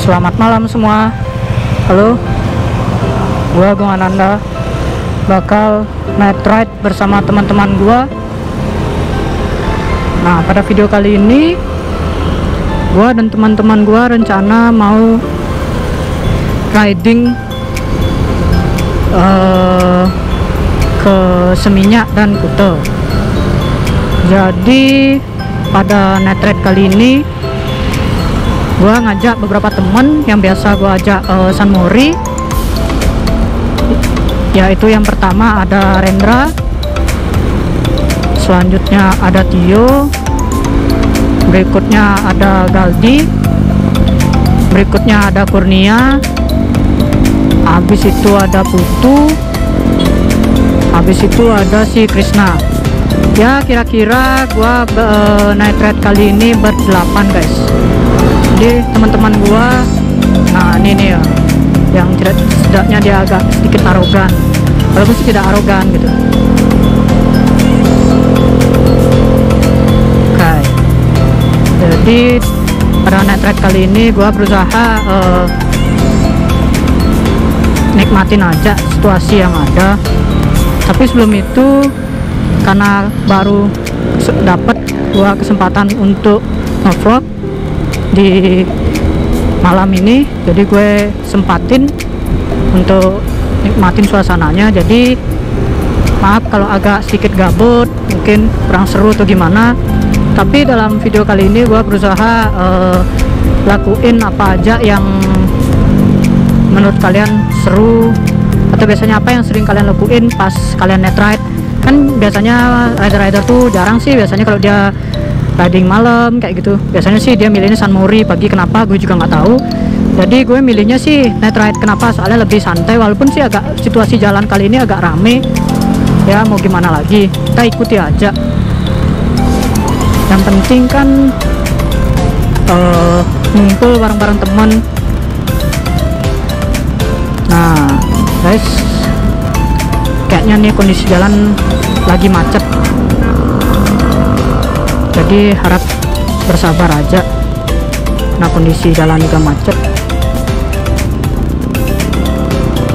Selamat malam semua. Halo, gua Gung Ananda bakal night ride bersama teman-teman gua. Nah, pada video kali ini gua dan teman-teman gua rencana mau riding ke Seminyak dan Kuta. Jadi pada night ride kali ini gue ngajak beberapa temen yang biasa gue ajak San Mori, yaitu yang pertama ada Rendra, selanjutnya ada Tio, berikutnya ada Galdi, berikutnya ada Kurnia, habis itu ada Putu, habis itu ada si Krisna. Ya kira-kira gue night ride kali ini berdelapan guys. Jadi teman-teman gua, nah ini nih ya, yang setidaknya dia agak sedikit arogan, walaupun sih tidak arogan gitu. Oke, jadi pada night ride kali ini gua berusaha nikmatin aja situasi yang ada. Tapi sebelum itu, karena baru dapat gua kesempatan untuk nge-vlog di malam ini, jadi gue sempatin untuk nikmatin suasananya. Jadi maaf kalau agak sedikit gabut, mungkin kurang seru atau gimana, tapi dalam video kali ini gue berusaha lakuin apa aja yang menurut kalian seru, atau biasanya apa yang sering kalian lakuin pas kalian night ride. Kan biasanya rider-rider tuh jarang sih, biasanya kalau dia riding malam kayak gitu, biasanya sih dia milihnya San Mori pagi. Kenapa gue juga nggak tahu, jadi gue milihnya sih night ride. Kenapa? Soalnya lebih santai, walaupun sih agak situasi jalan kali ini agak rame ya, mau gimana lagi, kita ikuti aja. Yang penting kan ngumpul bareng-bareng temen. Nah guys, kayaknya nih kondisi jalan lagi macet, jadi harap bersabar aja. Nah kondisi jalan juga macet,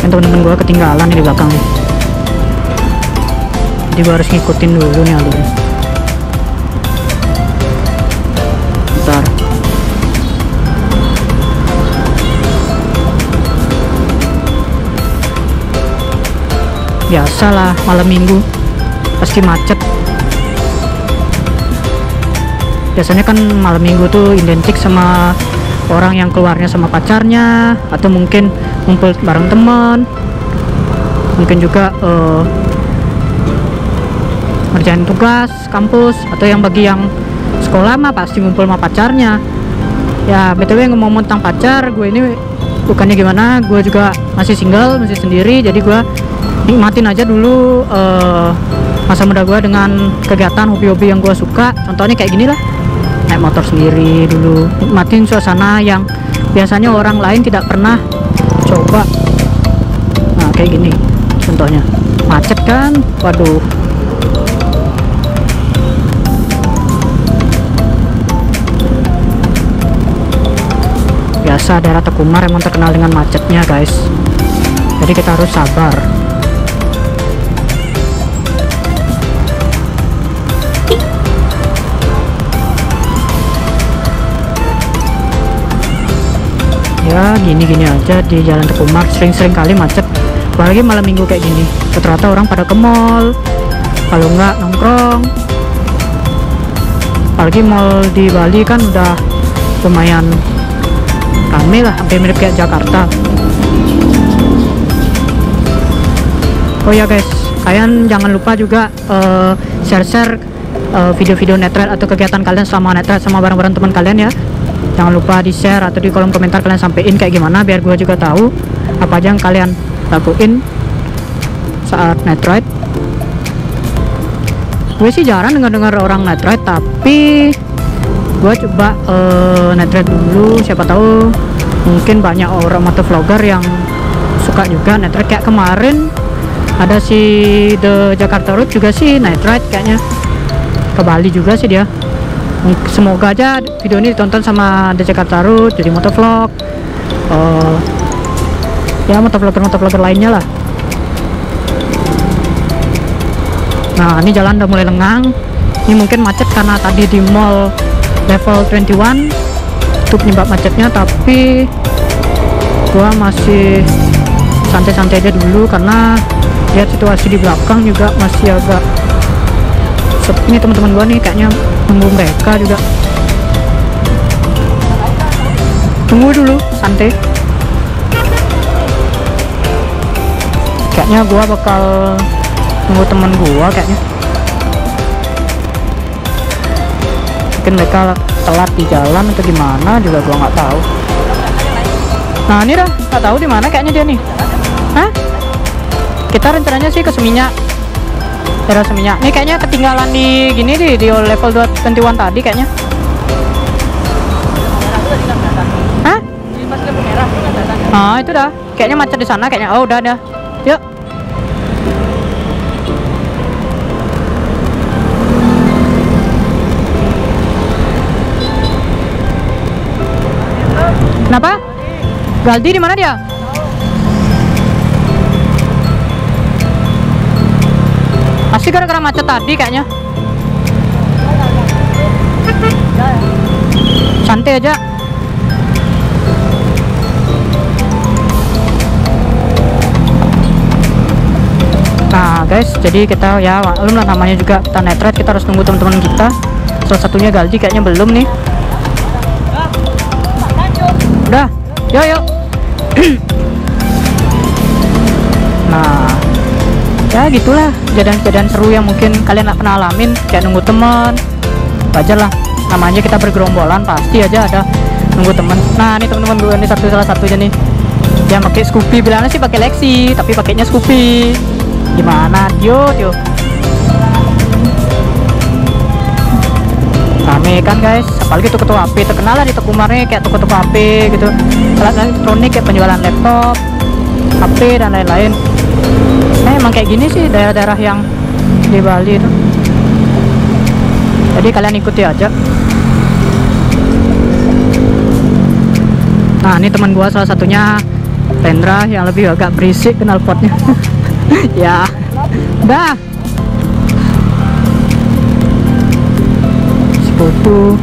dan temen-temen gue ketinggalan di belakang nih, jadi gue harus ngikutin dulu nih alurnya. Bentar, biasalah malam minggu pasti macet. Biasanya kan malam minggu tuh identik sama orang yang keluarnya sama pacarnya, atau mungkin ngumpul bareng teman, mungkin juga ngerjain tugas kampus, atau yang bagi yang sekolah mah pasti ngumpul sama pacarnya. Ya btw ngomong tentang pacar, gue ini bukannya gimana, gue juga masih single, masih sendiri, jadi gue nikmatin aja dulu masa muda gue dengan kegiatan hobi-hobi yang gue suka. Contohnya kayak gini lah, naik motor sendiri dulu, nikmatin suasana yang biasanya orang lain tidak pernah coba. Nah kayak gini contohnya, macet kan, waduh. Biasa daerah Tukumar emang terkenal dengan macetnya guys, jadi kita harus sabar. Ya gini-gini aja di jalan Tukumar, sering-sering kali macet, apalagi malam minggu kayak gini. Ternyata orang pada ke mall, kalau nggak nongkrong. Apalagi mall di Bali kan udah lumayan rame lah, hampir mirip kayak Jakarta. Oh ya guys, kalian jangan lupa juga share-share video-video night ride atau kegiatan kalian selama night ride sama bareng-bareng teman kalian ya. Jangan lupa di share, atau di kolom komentar kalian sampein kayak gimana, biar gue juga tahu apa aja yang kalian lakuin saat night ride. Gue sih jarang dengar orang night ride, tapi gue coba night ride dulu, siapa tahu mungkin banyak orang atau vlogger yang suka juga night ride. Kayak kemarin ada si The Jakarta Road juga sih night ride, kayaknya ke Bali juga sih dia. Semoga aja video ini ditonton sama The Jakarta Road, jadi motovlog, ya motovlogger lainnya lah. Nah ini jalan udah mulai lengang. Ini mungkin macet karena tadi di mall Level 21 itu penyebab macetnya, tapi gua masih santai-santai aja dulu karena lihat situasi di belakang juga masih agak sepi. Ini teman-teman gua nih kayaknya nunggu mereka juga. Tunggu dulu, santai. Kayaknya gua bakal nunggu temen gua kayaknya. Mungkin mereka telat di jalan atau gimana juga gua nggak tahu. Nah ini dah nggak tahu di mana kayaknya dia nih. Hah? Kita rencananya sih ke Seminyak. Daerah Seminyak. Nih kayaknya ketinggalan di gini di level 21 tadi kayaknya. Hah? Ah itu dah. Kayaknya macet di sana kayaknya. Oh udah dah. Yuk. Kenapa? Galdi di mana dia? Pasti gara-gara macet tadi kayaknya. Santai aja. Nah guys, jadi kita ya maklum lah, namanya juga kita netret, kita harus nunggu teman-teman kita. Salah satunya Galdi kayaknya belum nih. Udah, yuk. Nah ya gitulah kejadian-kejadian seru yang mungkin kalian gak pernah alamin, kayak nunggu temen. Wajar lah, namanya kita bergerombolan pasti aja ada nunggu temen. Nah ini teman-teman gue ini salah satunya nih yang pakai Scoopy, bilangnya sih pakai Lexi tapi pakainya Scoopy. Gimana Tio? Rame kan guys, apalagi toko HP terkenal lah di Tukumar nih, kayak toko HP gitu, alat elektronik kayak penjualan laptop, HP dan lain-lain. Emang kayak gini sih daerah-daerah yang di Bali itu. Jadi kalian ikuti aja. Nah ini teman gua salah satunya Rendra yang lebih agak berisik knalpotnya. Ya dah si Putu.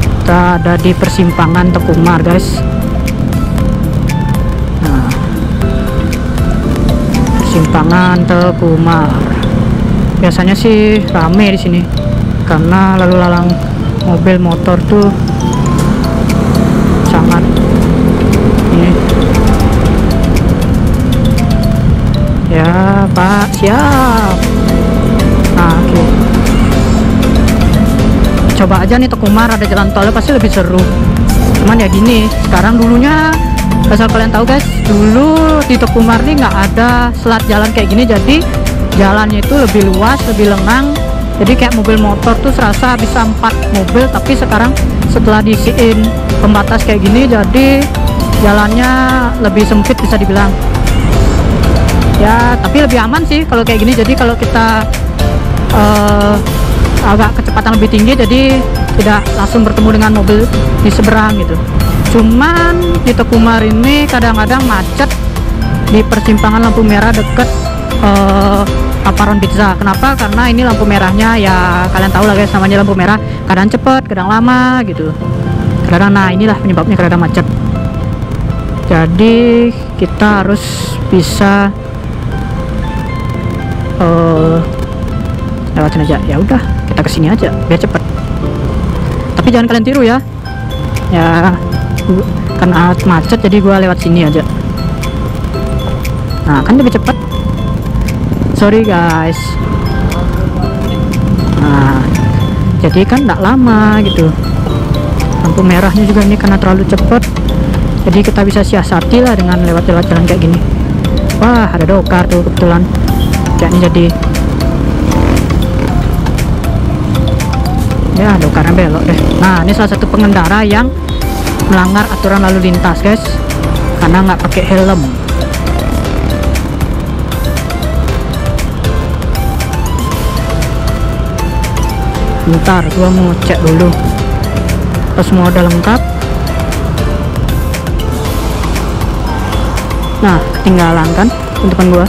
Kita ada di persimpangan Tukumar guys. Simpangan Tukumar. Biasanya sih rame di sini karena lalu lalang mobil motor tuh sangat ini. Ya Pak, siap. Nah, oke. Coba aja nih Tukumar ada jalan tolnya pasti lebih seru. Cuman ya gini, sekarang dulunya asal kalian tahu guys, dulu di Tukumar nih nggak ada selat jalan kayak gini, jadi jalannya itu lebih luas, lebih lengang. Jadi kayak mobil motor tuh serasa bisa 4 mobil, tapi sekarang setelah diisiin pembatas kayak gini, jadi jalannya lebih sempit bisa dibilang. Ya tapi lebih aman sih kalau kayak gini. Jadi kalau kita agak kecepatan lebih tinggi, jadi tidak langsung bertemu dengan mobil di seberang gitu. Cuman di Tukumar ini kadang-kadang macet di persimpangan lampu merah deket Aparon Pizza. Kenapa? Karena ini lampu merahnya ya kalian tahu lah guys, namanya lampu merah, kadang cepet, kadang lama gitu. Kadang nah inilah penyebabnya kadang macet. Jadi kita harus bisa lewatin aja. Ya udah, kita kesini aja biar cepet. Tapi jangan kalian tiru ya. Ya karena macet jadi gua lewat sini aja. Nah kan lebih cepet. Sorry guys. Nah jadi kan nggak lama gitu. Lampu merahnya juga ini karena terlalu cepet, jadi kita bisa siasati lah dengan lewat jalan kayak gini. Wah ada dokar tuh kebetulan. Kayaknya jadi ya dokarnya belok deh. Nah ini salah satu pengendara yang melanggar aturan lalu lintas guys, karena nggak pakai helm. Bentar, gua mau cek dulu. Pas semua udah lengkap. Nah, ketinggalan kan teman gua.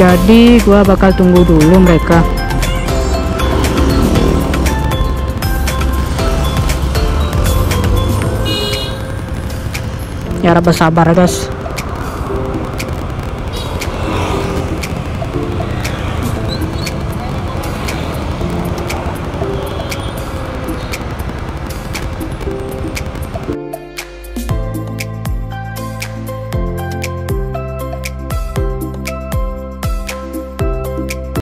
Jadi gua bakal tunggu dulu mereka. Ya, harap bersabar guys.